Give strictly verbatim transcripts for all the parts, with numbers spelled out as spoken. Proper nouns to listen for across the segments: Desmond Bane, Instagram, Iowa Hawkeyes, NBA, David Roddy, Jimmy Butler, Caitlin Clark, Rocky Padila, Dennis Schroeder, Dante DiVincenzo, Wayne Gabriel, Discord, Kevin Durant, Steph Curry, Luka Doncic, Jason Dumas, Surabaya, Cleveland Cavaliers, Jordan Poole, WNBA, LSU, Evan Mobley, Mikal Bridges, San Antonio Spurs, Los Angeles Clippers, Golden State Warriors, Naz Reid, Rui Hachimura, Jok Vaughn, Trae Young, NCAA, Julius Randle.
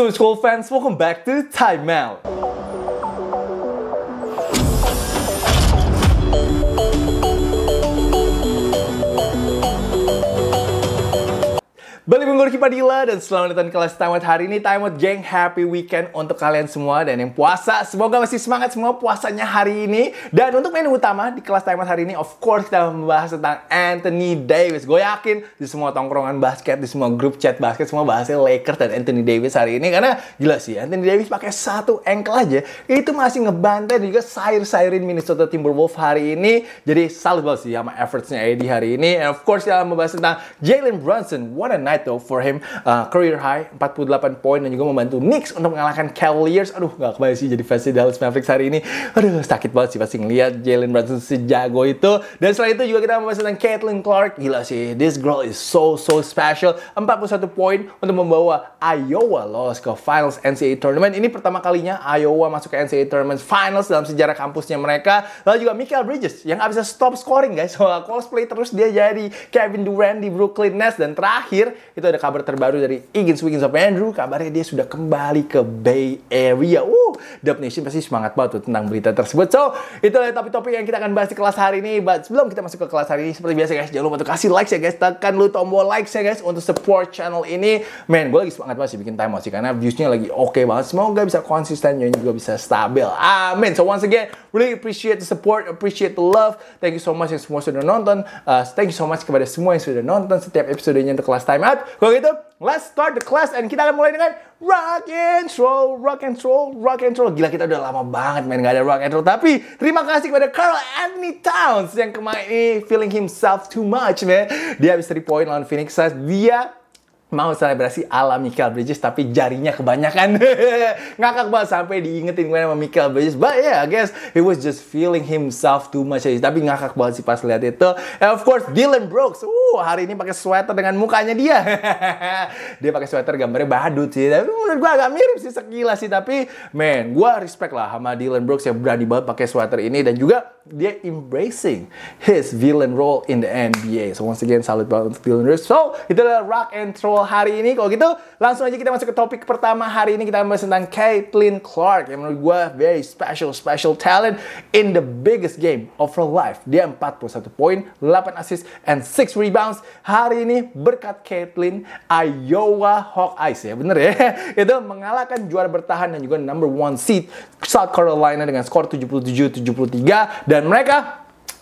So, school fans, welcome back to Time Out. Balik minggu Rocky Padila dan selamat datang di kelas Time Out hari ini. Time Out geng, happy weekend untuk kalian semua. Dan yang puasa, semoga masih semangat semua puasanya hari ini. Dan untuk menu utama di kelas Time Out hari ini, of course kita membahas tentang Anthony Davis. Gue yakin di semua tongkrongan basket, di semua grup chat basket, semua bahasnya Lakers dan Anthony Davis hari ini. Karena gila sih, Anthony Davis pakai satu ankle aja itu masih ngebantai juga sayur-sayurin Minnesota Timberwolves hari ini. Jadi salut banget sih sama effortsnya A D hari ini. And of course kita membahas tentang Jalen Brunson. What a night for him, uh, career high empat puluh delapan poin dan juga membantu Knicks untuk mengalahkan Cavaliers. Aduh, gak kebayang sih jadi fansnya Dallas Mavericks hari ini. Aduh, sakit banget sih pasti ngeliat Jalen Brunson sejago itu. Dan setelah itu juga kita membahas tentang Caitlin Clark. Gila sih, this girl is so so special. empat puluh satu poin untuk membawa Iowa lolos ke Finals N C A A Tournament. Ini pertama kalinya Iowa masuk ke N C A A Tournament Finals dalam sejarah kampusnya mereka. Lalu juga Mikal Bridges yang gak bisa stop scoring guys. So, cosplay terus dia jadi Kevin Durant di Brooklyn Nets. Dan terakhir itu ada kabar terbaru dari Wiggins, Wiggins of Andrew. Kabarnya dia sudah kembali ke Bay Area. Uh, Dub Nation pasti semangat banget tuh tentang berita tersebut. So, itulah topik-topik yang kita akan bahas di kelas hari ini. But sebelum kita masuk ke kelas hari ini, seperti biasa guys, jangan lupa untuk kasih like ya guys. Tekan lu tombol like ya guys untuk support channel ini. Man, gue lagi semangat banget sih bikin Time Out sih, karena viewsnya lagi oke okay banget. Semoga bisa konsisten, dan juga bisa stabil. Amin. So, once again, really appreciate the support, appreciate the love. Thank you so much yang semua sudah nonton. Uh, thank you so much kepada semua yang sudah nonton setiap episodenya untuk kelas Time Out. Kalau gitu, let's start the class. Dan kita akan mulai dengan rock and roll, rock and roll, rock and roll. Gila, kita udah lama banget main gak ada rock and roll. Tapi terima kasih kepada Carl Anthony Towns yang kemarin ini feeling himself too much, man. Dia habis tiga poin lawan Phoenix Suns. Dia mau selebrasi ala Mikal Bridges, tapi jarinya kebanyakan. Ngakak banget sampai diingetin gue sama Mikal Bridges. But yeah, I guess he was just feeling himself too much. Tapi ngakak banget sih pas lihat itu. And of course, Dylan Brooks. Uh, hari ini pakai sweater dengan mukanya dia. Dia pakai sweater gambarnya badut sih. Tapi menurut gue agak mirip sih sekilas sih. Tapi man, gue respect lah sama Dylan Brooks yang berani banget pakai sweater ini. Dan juga dia embracing his villain role in the N B A. So once again, salut banget untuk Dylan Brooks. So, itulah rock and roll hari ini. Kalau gitu, langsung aja kita masuk ke topik pertama hari ini. Kita bahas tentang Caitlin Clark yang menurut gue very special, special talent in the biggest game of her life. Dia empat puluh satu poin, delapan assist, and six rebounds. Hari ini berkat Caitlin, Iowa Hawkeyes ya, bener ya, itu mengalahkan juara bertahan dan juga number one seed South Carolina dengan skor tujuh puluh tujuh tujuh puluh tiga, dan mereka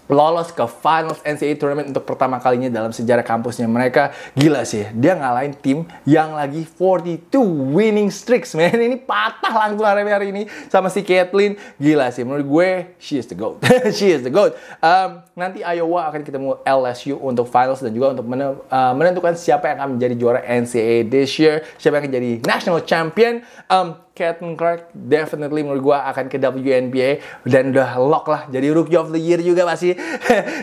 lolos ke Finals N C A A Tournament untuk pertama kalinya dalam sejarah kampusnya mereka. Gila sih, dia ngalahin tim yang lagi empat puluh dua winning streaks, man. Ini patah langsung hari-hari ini sama si Caitlin. Gila sih, menurut gue, she is the GOAT. She is the GOAT. Um, nanti Iowa akan ketemu L S U untuk Finals dan juga untuk men- uh, menentukan siapa yang akan menjadi juara N C A A this year, siapa yang akan jadi National Champion. Um, Caitlin Clark definitely menurut gue akan ke W N B A dan udah lock lah jadi Rookie of the Year juga pasti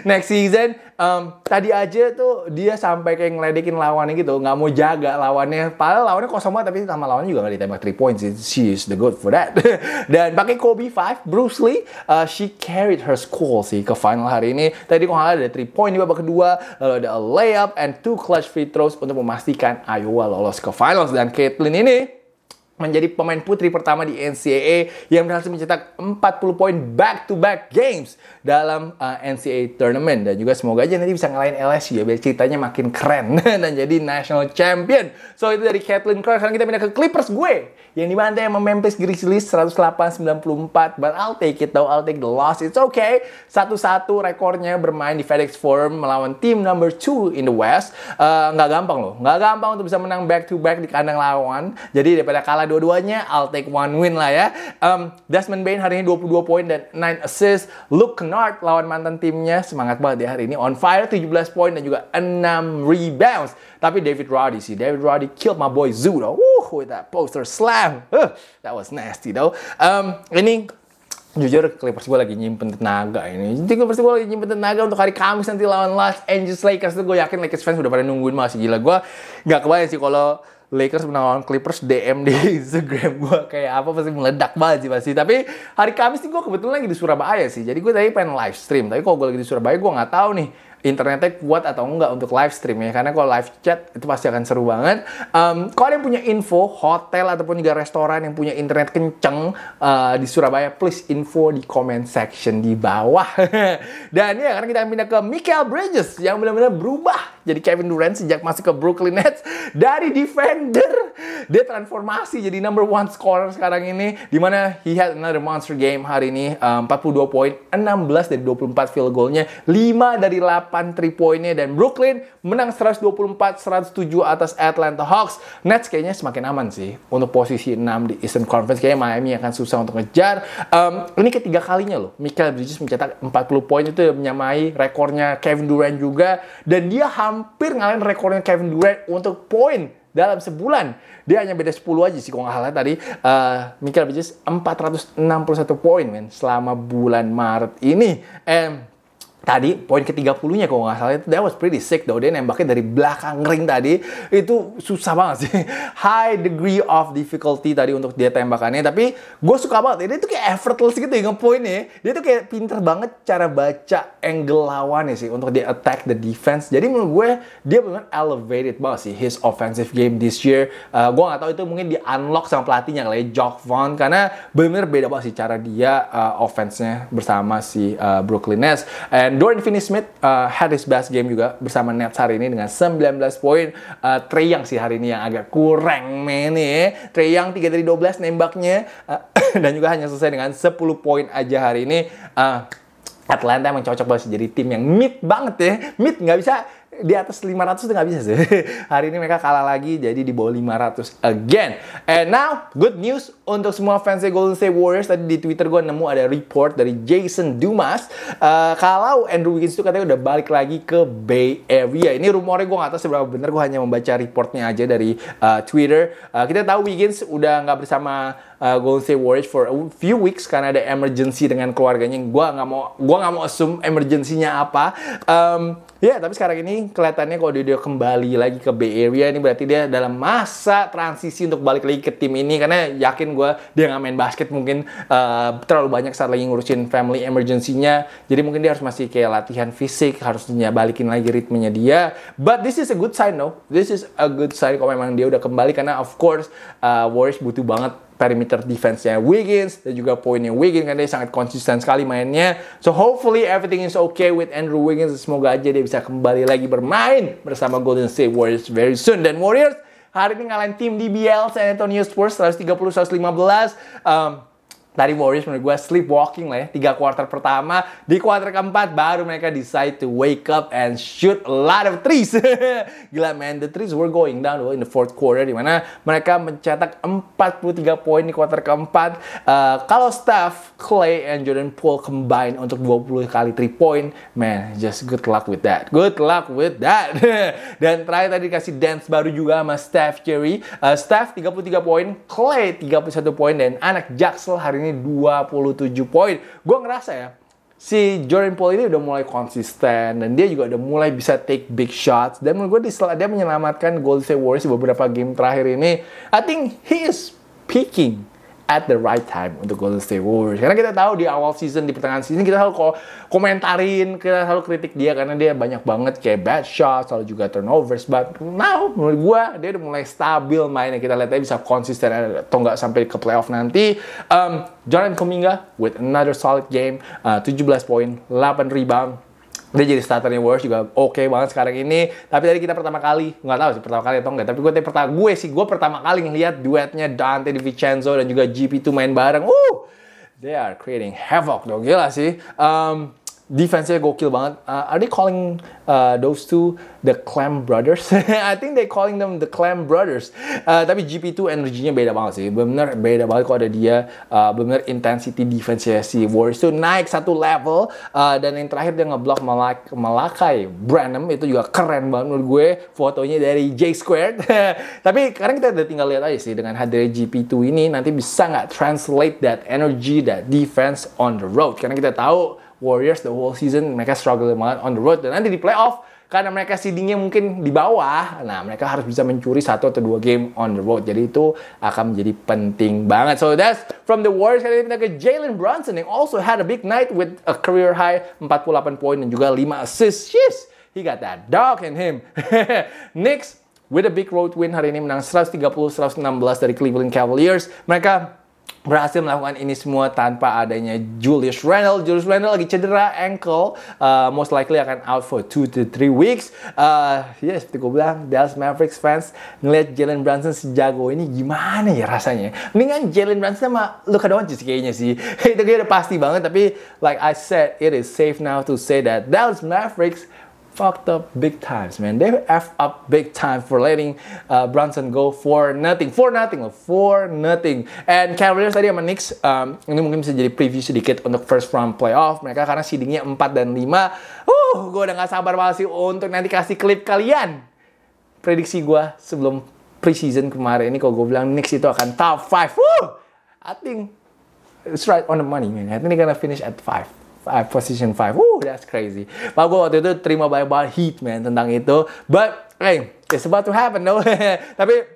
next season. Um, tadi aja tuh dia sampai kayak ngeledekin lawannya gitu, nggak mau jaga lawannya, padahal lawannya kosong banget, tapi sama lawannya juga nggak ditembak three points. She is the good for that. Dan pakai Kobe five, Bruce Lee, uh, she carried her school sih ke final hari ini. Tadi kalau ada three point di babak kedua, lalu ada a layup and two clutch free throws untuk memastikan Iowa lolos ke finals. Dan Caitlin ini menjadi pemain putri pertama di N C A A yang berhasil mencetak empat puluh poin back-to-back games dalam uh, N C A A Tournament. Dan juga semoga aja nanti bisa ngalahin L S U ya, biar ceritanya makin keren dan jadi National Champion. So, itu dari Caitlin Clark. Sekarang kita pindah ke Clippers gue yang dibantai sama Memphis Grizzlies seratus delapan sembilan puluh empat. But I'll take it though, I'll take the loss, it's okay. satu satu rekornya bermain di FedEx Forum melawan tim number two in the West. uh, Nggak gampang loh, nggak gampang untuk bisa menang back-to-back di kandang lawan. Jadi daripada kalah dua-duanya, I'll take one win lah ya. um, Desmond Bane hari ini dua puluh dua poin dan nine assist. Luke Kennard lawan mantan timnya, semangat banget ya hari ini, on fire, tujuh belas poin dan juga enam rebounds. Tapi David Roddy sih, David Roddy killed my boy Zudo. Woo, with that poster slam. uh, That was nasty though. um, Ini jujur, Clippers gue lagi nyimpen tenaga ini. Jadi Clippers gue lagi nyimpen tenaga untuk hari Kamis nanti lawan Los Angeles Lakers. Itu gue yakin Lakers fans udah pada nungguin masih. Gila, gue gak kebayang sih kalau Lakers menang Clippers, D M di Instagram gue kayak apa, pasti meledak banget sih pasti. Tapi hari Kamis nih gue kebetulan lagi di Surabaya sih, jadi gue tadi pengen live stream. Tapi kalau gue lagi di Surabaya, gue nggak tahu nih internetnya kuat atau enggak untuk live stream ya, karena kalau live chat itu pasti akan seru banget. Um, kalau ada yang punya info hotel ataupun juga restoran yang punya internet kenceng uh, di Surabaya, please info di comment section di bawah. Dan ya, karena kita akan pindah ke Mikal Bridges yang benar-benar berubah jadi Kevin Durant sejak masuk ke Brooklyn Nets. Dari defender dia transformasi jadi number one scorer sekarang ini, dimana he had another monster game hari ini. um, empat puluh dua poin, enam belas dari dua puluh empat field goalnya, lima dari delapan three-pointnya, dan Brooklyn menang seratus dua puluh empat seratus tujuh atas Atlanta Hawks. Nets kayaknya semakin aman sih untuk posisi enam di Eastern Conference. Kayaknya Miami akan susah untuk ngejar. Um, ini ketiga kalinya loh Mikal Bridges mencetak empat puluh poin, itu menyamai rekornya Kevin Durant juga, dan dia hampir ngalahin rekornya Kevin Durant untuk poin dalam sebulan. Dia hanya beda sepuluh aja sih kalau nggak salah tadi. uh, Mikal Bridges empat ratus enam puluh satu poin men selama bulan Maret ini. And tadi poin ke tiga puluh-nya kalau nggak salah itu, that was pretty sick though. Dia nembaknya dari belakang ring tadi. Itu susah banget sih. High degree of difficulty tadi untuk dia tembakannya. Tapi gue suka banget. Dia tuh kayak effortless gitu ya ngepoinnya. Dia tuh kayak pinter banget cara baca angle lawannya sih untuk dia attack the defense. Jadi menurut gue dia benar elevated banget sih his offensive game this year. Uh, gue nggak tahu itu mungkin di unlock sama pelatihnya kali ya, Jok Vaughn. Karena benar-benar beda banget sih cara dia uh, offense-nya bersama si uh, Brooklyn Nets. And Dorian Finney-Smith uh, had his best game juga bersama Nets hari ini dengan sembilan belas poin. Uh, Trae Young sih hari ini yang agak kurang men ya. Trae Young tiga dari dua belas nembaknya. Uh, dan juga hanya selesai dengan sepuluh poin aja hari ini. Uh, Atlanta emang cocok banget sih jadi tim yang mid banget ya. Mid nggak bisa di atas lima ratus itu nggak bisa sih. Hari ini mereka kalah lagi jadi di bawah lima ratus again. And now good news untuk semua fans Golden State Warriors. Tadi di Twitter gue nemu ada report dari Jason Dumas uh, kalau Andrew Wiggins itu katanya udah balik lagi ke Bay Area. Ini rumornya gue nggak tahu seberapa benar, gue hanya membaca reportnya aja dari uh, Twitter. Uh, kita tahu Wiggins udah nggak bersama Uh, Golden State Warriors for a few weeks karena ada emergency dengan keluarganya. Gua nggak mau, gua nggak mau assume emergency-nya apa. Um, ya, yeah, tapi sekarang ini kelihatannya kalau dia, dia kembali lagi ke Bay Area, ini berarti dia dalam masa transisi untuk balik lagi ke tim ini. Karena yakin gue dia nggak main basket mungkin uh, terlalu banyak saat lagi ngurusin family emergency-nya. Jadi mungkin dia harus masih kayak latihan fisik, harusnya balikin lagi ritmenya dia. But this is a good sign, no? This is a good sign kalau memang dia udah kembali, karena of course uh, Warriors butuh banget perimeter defense-nya Wiggins dan juga poinnya Wiggins, karena dia sangat konsisten sekali mainnya. So hopefully everything is okay with Andrew Wiggins. Semoga aja dia bisa kembali lagi bermain bersama Golden State Warriors very soon. Dan Warriors hari ini ngalahin tim D B L San Antonio Spurs seratus tiga puluh seratus lima belas. Um, Tadi Warriors menurut gue sleepwalking lah ya. Tiga kuarter pertama, di kuarter keempat baru mereka decide to wake up and shoot a lot of threes. Gila man, the threes were going down in the fourth quarter, dimana mereka mencetak empat puluh tiga poin di kuarter keempat. Uh, Kalau Steph, Clay, and Jordan Poole combine untuk dua puluh kali three point, man, just good luck with that. Good luck with that. Dan terakhir tadi dikasih dance baru juga sama Steph Curry. Uh, Steph tiga puluh tiga poin, Clay tiga puluh satu poin, dan anak Jaksel hari ini dua puluh tujuh poin. Gue ngerasa ya si Jordan Poole ini udah mulai konsisten, dan dia juga udah mulai bisa take big shots. Dan menurut gue dia menyelamatkan Golden State Warriors beberapa game terakhir ini. I think he is peaking at the right time untuk Golden State Warriors. Karena kita tahu di awal season, di pertengahan season, kita selalu komentarin, kita selalu kritik dia karena dia banyak banget kayak bad shots, lalu juga turnovers. But now menurut gue dia udah mulai stabil mainnya. Kita lihat dia bisa konsisten atau nggak sampai ke playoff nanti. Um, Jordan Kuminga with another solid game, uh, tujuh belas poin, delapan rebound. Dia jadi starternya Warriors juga oke okay banget sekarang ini. Tapi tadi kita pertama kali, nggak tahu sih pertama kali atau enggak, tapi gue pertama gue sih gue pertama kali ngelihat duetnya Dante DiVincenzo dan juga G P dua main bareng. Uh, they are creating havoc dong, gila sih. Um, Defense-nya gokil banget. Uh, are they calling uh, those two the Clam Brothers? I think they calling them the Clam Brothers. Uh, tapi G P dua energinya beda banget sih. Bener beda banget kalau ada dia. Uh, bener intensity defense-nya si Warriors itu naik satu level. Uh, dan yang terakhir dia ngeblock Malak Malakai Branham. Itu juga keren banget menurut gue. Fotonya dari J Squared. Tapi sekarang kita udah tinggal lihat aja sih. Dengan hadirnya G P dua ini nanti bisa nggak translate that energy, that defense on the road. Karena kita tahu Warriors the whole season mereka struggle banget on the road, dan nanti di playoff karena mereka seedingnya mungkin di bawah, nah mereka harus bisa mencuri satu atau dua game on the road, jadi itu akan menjadi penting banget. So that's from the Warriors. Kali ini pindah ke Jalen Brunson yang also had a big night with a career high empat puluh delapan poin dan juga lima assist. Yes. He got that dog in him. Knicks with a big road win hari ini, menang seratus tiga puluh seratus enam belas dari Cleveland Cavaliers. Mereka berhasil melakukan ini semua tanpa adanya Julius Randle. Julius Randle lagi cedera ankle, uh, most likely akan out for two to three weeks. Uh, ya yes, seperti gue bilang, Dallas Mavericks fans ngelihat Jalen Brunson sejago ini gimana ya rasanya. Mendingan Jalen Brunson sama Luka Doncic kayaknya sih. Itu kayaknya udah pasti banget, tapi like I said, it is safe now to say that Dallas Mavericks fucked up big times, man. They f up big time for letting uh, Brunson go for nothing, for nothing, loh, for nothing. And Cavaliers tadi sama Knicks, um, ini mungkin bisa jadi preview sedikit untuk first round playoff mereka karena seedingnya empat dan lima. Uh, gue udah nggak sabar banget sih untuk nanti kasih klip kalian. Prediksi gue sebelum preseason kemarin ini, kalau gue bilang Knicks itu akan top five. Woo, I think it's right on the money, man. I think they're gonna finish at five. Position five, woo, that's crazy. Pak, gue waktu itu terima banyak-banyak hate, man, tentang itu. But, hey, it's about to happen, no? Tapi,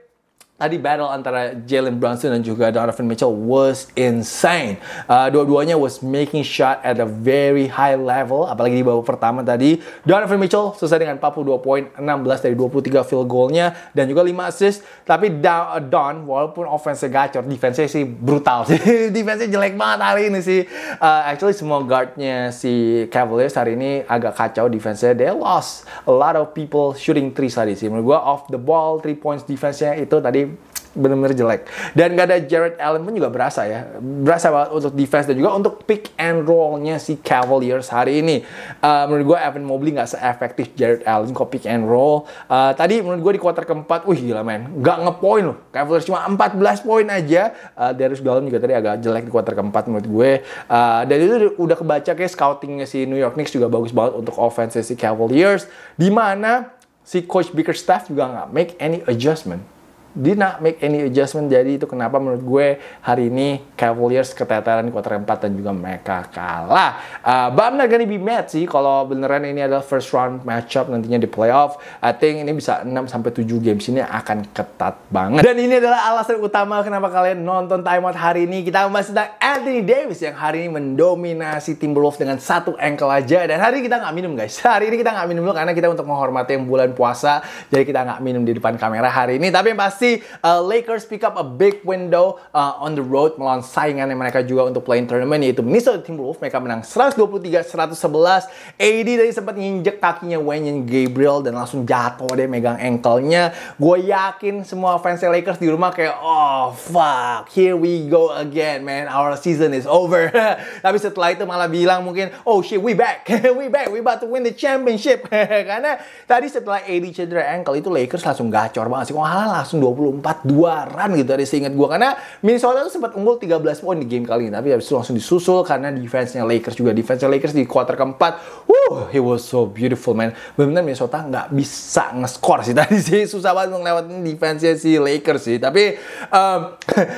tadi battle antara Jalen Brunson dan juga Donovan Mitchell was insane. Uh, Dua-duanya was making shot at a very high level, apalagi di babak pertama tadi. Donovan Mitchell selesai dengan empat puluh dua poin, enam belas dari dua puluh tiga field goalnya, dan juga lima assist. Tapi Don, walaupun offense-nya gacor, defense-nya sih brutal sih. Defense-nya jelek banget hari ini sih. Uh, actually, semua guard-nya si Cavaliers hari ini agak kacau defense-nya. They lost a lot of people shooting threes tadi sih. Menurut gue, off the ball, three points defense-nya itu tadi benar-benar jelek. Dan gak ada Jared Allen pun juga berasa ya. Berasa banget untuk defense dan juga untuk pick and roll-nya si Cavaliers hari ini. Uh, menurut gue Evan Mobley gak se-efektif Jared Allen kok pick and roll. Uh, tadi menurut gue di kuarter keempat, wih gila men, gak ngepoint loh. Cavaliers cuma empat belas poin aja. Uh, Darius Garland juga tadi agak jelek di kuarter keempat menurut gue. Uh, dan itu udah kebaca kayak scouting-nya si New York Knicks juga bagus banget untuk offense si Cavaliers. Dimana si Coach Bickerstaff juga gak make any adjustment. Did not make any adjustment, jadi itu kenapa menurut gue hari ini Cavaliers keteteran kuarter empat dan juga mereka kalah. Uh, but I'm not gonna be mad sih kalau beneran ini adalah first round matchup nantinya di playoff. I think ini bisa enam sampai tujuh games ini akan ketat banget. Dan ini adalah alasan utama kenapa kalian nonton Timeout hari ini. Kita membahas tentang Anthony Davis yang hari ini mendominasi Timberwolves dengan satu ankle aja. Dan hari ini kita nggak minum guys. Hari ini kita nggak minum dulu karena kita untuk menghormati yang bulan puasa. Jadi kita nggak minum di depan kamera hari ini. Tapi yang pasti See, uh, Lakers pick up a big window uh, on the road melawan saingan yang mereka juga untuk play-in tournament, yaitu Minnesota Timberwolves. Mereka menang seratus dua puluh tiga seratus sebelas. A D tadi sempat nginjek kakinya Wayne Gabriel dan langsung jatuh deh megang ankle-nya. Gue yakin semua fans Lakers di rumah kayak, oh fuck, here we go again man, our season is over. Tapi setelah itu malah bilang mungkin, oh shit, we back, we back, we about to win the championship. Karena tadi setelah A D cedera ankle itu Lakers langsung gacor banget sih. Kok malah langsung dua puluh empat dua run gitu tadi seingat gue, karena Minnesota tuh sempat unggul tiga belas poin di game kali ini, tapi habis itu langsung disusul karena defense-nya Lakers juga. Defense-nya Lakers di kuarter keempat, woo, it was so beautiful man. Benar-benar Minnesota nggak bisa nge-score sih tadi sih, susah banget ngelewatin defense-nya si Lakers sih. Tapi um,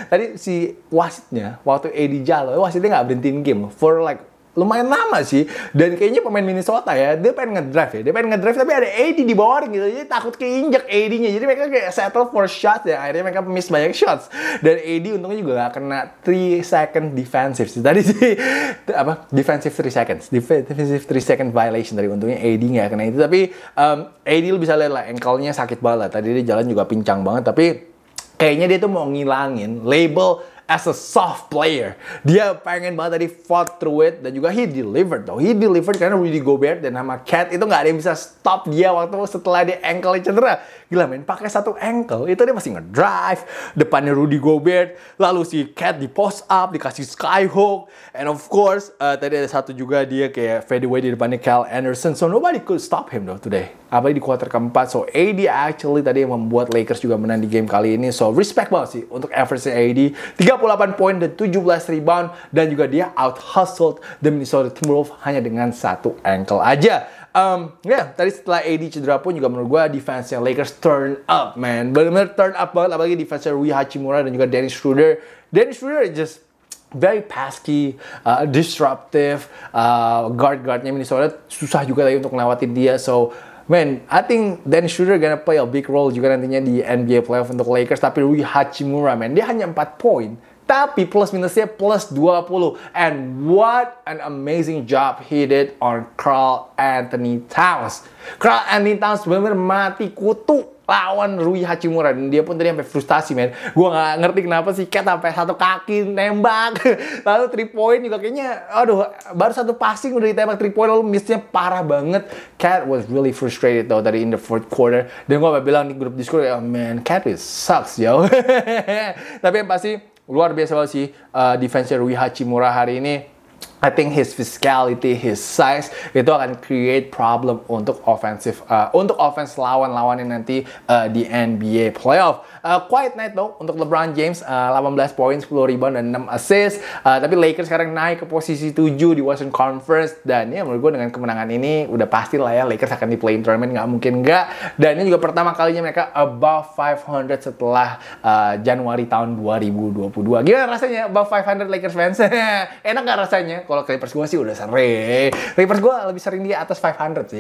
tadi si wasitnya waktu A D jalo, wasitnya nggak berhentiin game for like lumayan lama sih. Dan kayaknya pemain Minnesota ya, dia pengen ngedrive ya, dia pengen ngedrive tapi ada A D di bawah gitu, jadi takut keinjek A D-nya, jadi mereka kayak settle for shots ya, akhirnya mereka miss banyak shots. Dan A D untungnya juga gak kena three second defensive sih tadi sih, apa, defensive three seconds, defensive three second violation tadi, untungnya A D gak kena itu. Tapi um, A D lu bisa lihat lah, ankle-nya sakit banget lah. Tadi dia jalan juga pincang banget, tapi kayaknya dia tuh mau ngilangin label as a soft player. Dia pengen banget tadi fought through it. Dan juga he delivered though. He delivered karena Rudy Gobert dan sama Cat itu gak ada yang bisa stop dia waktu setelah dia ankle cedera. Gila men, pakai satu ankle itu dia masih ngedrive. Depannya Rudy Gobert, lalu si Cat di post up, dikasih skyhook. And of course, uh, tadi ada satu juga dia kayak fadeaway di depannya Cal Anderson. So nobody could stop him though today. Apalagi di kuarter keempat. So A D actually tadi yang membuat Lakers juga menang di game kali ini. So respect banget sih untuk average A D. tiga puluh delapan poin dan tujuh belas rebound, dan juga dia out hustled the Minnesota Timberwolves hanya dengan satu ankle aja. Um, ya, yeah, tadi setelah A D cedera pun juga menurut gue defense-nya Lakers turn up, man. Benar-benar turn up banget, apalagi defense-nya Rui Hachimura dan juga Dennis Schroeder. Dennis Schroeder just very pesky, uh, disruptive, uh, guard-guardnya Minnesota susah juga lagi untuk ngelewatin dia. So Man, I think Dennis Schroeder gonna play a big role juga nantinya di N B A playoff untuk Lakers. Tapi Rui Hachimura, man, dia hanya empat poin. Tapi plus minusnya plus dua puluh. And what an amazing job he did on Carl Anthony Towns. Carl Anthony Towns benar-benar mati kutu lawan Rui Hachimura. Dan dia pun tadi sampai frustasi, men. Gue gak ngerti kenapa sih Cat sampai satu kaki nembak. Lalu three point juga kayaknya, aduh, baru satu passing udah ditembak three point. Lalu missnya parah banget. Cat was really frustrated though tadi in the fourth quarter. Dan gue bilang di grup Discord, oh man, Cat is sucks, yo. Tapi yang pasti, luar biasa banget sih uh, defense Rui Hachimura hari ini. I think his physicality, his size itu akan create problem untuk offensive, uh, untuk offense lawan-lawannya nanti uh, di N B A playoff. Uh, quiet night though untuk LeBron James, uh, delapan belas poin, sepuluh rebound dan enam assist. Uh, tapi Lakers sekarang naik ke posisi tujuh di Western Conference, dan ya menurut gue dengan kemenangan ini udah pasti lah ya Lakers akan di play-in tournament, nggak mungkin nggak. Dan ini juga pertama kalinya mereka above five hundred setelah uh, Januari tahun dua ribu dua puluh dua. Gimana rasanya above five hundred Lakers fans? Enak nggak rasanya? Kalau Clippers gue sih udah sering. Clippers gue lebih sering di atas five hundred sih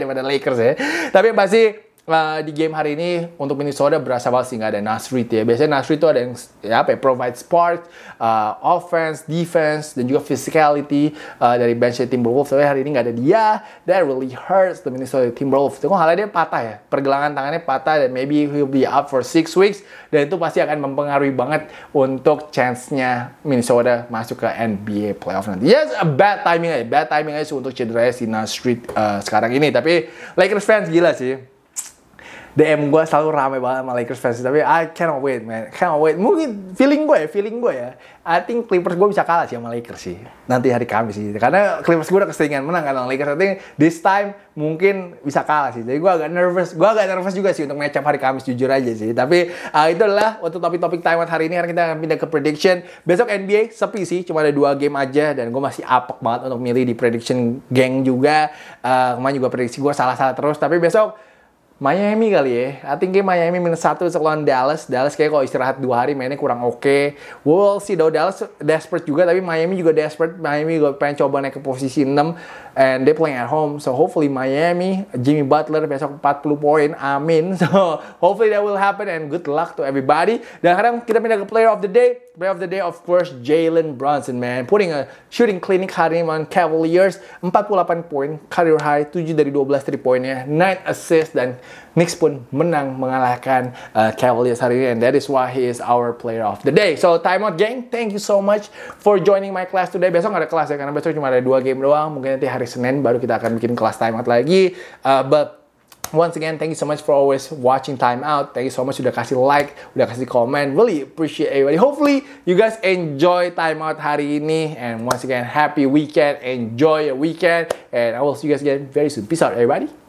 daripada Lakers ya. Tapi pasti Uh, di game hari ini untuk Minnesota berasa banget sih nggak ada Naz Reid ya. Biasanya Naz Reid itu ada yang ya apa ya, provide spark, uh, offense, defense, dan juga physicality uh, dari bench Timberwolves. Tapi hari ini nggak ada dia. That really hurts the Minnesota Timberwolves. Itu halnya dia patah ya, pergelangan tangannya patah, dan maybe he'll be out for six weeks. Dan itu pasti akan mempengaruhi banget untuk chance-nya Minnesota masuk ke N B A playoff nanti. Yes, a bad timing aja, bad timing aja untuk cedera si Naz Reid uh, sekarang ini. Tapi Lakers fans gila sih. D M gue selalu ramai banget sama Lakers fans, tapi I cannot wait, man, cannot wait. Mungkin feeling gue ya, feeling gue ya, I think Clippers gue bisa kalah sih sama Lakers sih nanti hari Kamis sih, karena Clippers gue udah keseringan menang kan sama Lakers. I think this time mungkin bisa kalah sih, jadi gue agak nervous, gue agak nervous juga sih untuk match up hari Kamis, jujur aja sih. Tapi uh, itu adalah untuk topik-topik Taiwan hari ini. Karena kita akan pindah ke prediction. Besok N B A sepi sih, cuma ada dua game aja, dan gue masih apek banget untuk milih di prediction gang juga. uh, Kemarin juga prediksi gue salah-salah terus, tapi besok Miami kali ya. I think game Miami minus satu lawan Dallas. Dallas kayak kalau istirahat dua hari mainnya kurang oke. Okay. We'll see though. Dallas desperate juga, tapi Miami juga desperate. Miami juga pengen coba naik ke posisi enam. And they playing at home. So hopefully Miami, Jimmy Butler besok empat puluh poin. Amin. So hopefully that will happen, and good luck to everybody. Dan sekarang kita pindah ke player of the day. Player of the day of course Jalen Brunson, man. Putting a shooting clinic hari ini on Cavaliers. empat puluh delapan poin. Career high. tujuh dari dua belas three pointnya. nine assist, dan Knicks pun menang mengalahkan uh, Cavaliers hari ini, and that is why he is our player of the day. So time out gang, thank you so much for joining my class today. Besok gak ada kelas ya, karena besok cuma ada dua game doang. Mungkin nanti hari Senin baru kita akan bikin kelas time out lagi. uh, But once again, thank you so much for always watching Time Out. Thank you so much udah kasih like, udah kasih komen. Really appreciate everybody. Hopefully you guys enjoy Time Out hari ini. And once again, happy weekend. Enjoy your weekend. And I will see you guys again very soon. Peace out everybody.